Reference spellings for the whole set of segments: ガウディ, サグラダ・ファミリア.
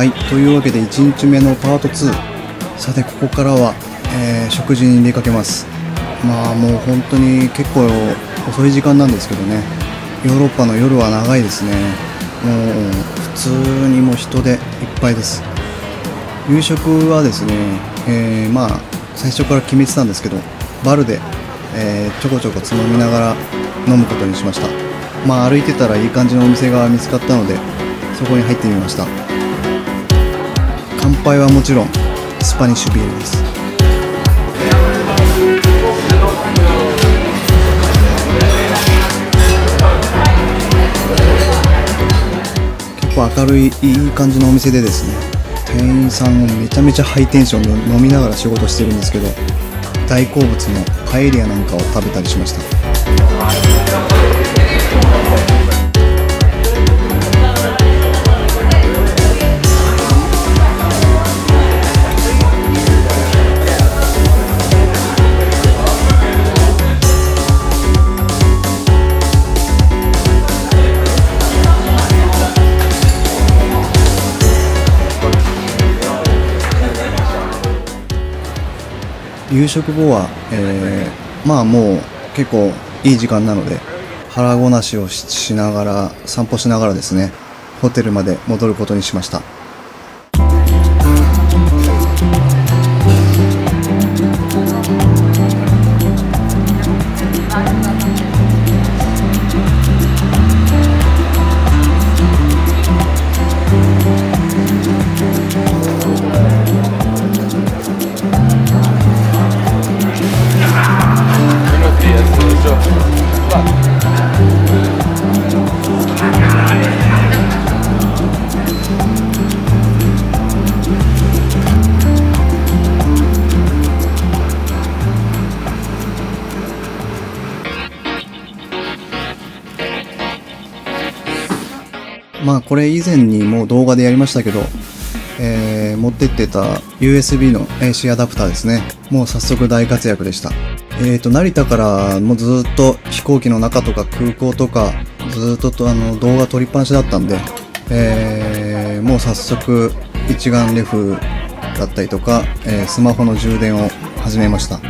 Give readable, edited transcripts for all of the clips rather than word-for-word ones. はい、というわけで1日目のパート2。さてここからは、食事に出かけます。まあもう本当に結構遅い時間なんですけどね、ヨーロッパの夜は長いですね。もう普通にもう人でいっぱいです。夕食はですね、まあ最初から決めてたんですけど、バルで、ちょこちょこつまみながら飲むことにしました。まあ歩いてたらいい感じのお店が見つかったので、そこに入ってみました。乾杯はもちろんスパニッシュビールです。結構明るいいい感じのお店でですね、店員さんもめちゃめちゃハイテンションで飲みながら仕事してるんですけど、大好物のパエリアなんかを食べたりしました。夕食後は、まあもう結構いい時間なので、腹ごなしをしながら、散歩しながらですね、ホテルまで戻ることにしました。まあこれ以前にもう動画でやりましたけど、持ってってた USB の AC アダプターですね。もう早速大活躍でした。成田からもうずっと飛行機の中とか空港とかずっと動画撮りっぱなしだったんで、もう早速一眼レフだったりとか、スマホの充電を始めました。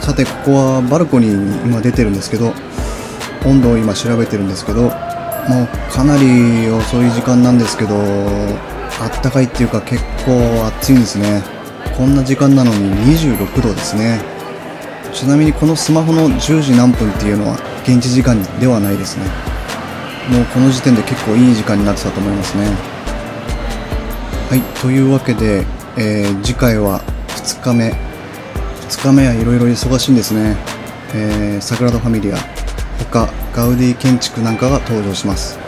さてここはバルコニーに今出てるんですけど、温度を今調べてるんですけど、もうかなり遅い時間なんですけど、あったかいっていうか結構暑いんですね。こんな時間なのに26度ですね。ちなみにこのスマホの10時何分っていうのは現地時間ではないですね。もうこの時点で結構いい時間になってたと思いますね。はい、というわけで、次回は2日目。2日目はいろいろ忙しいんですね。サグラダ・ファミリア、他ガウディ建築なんかが登場します。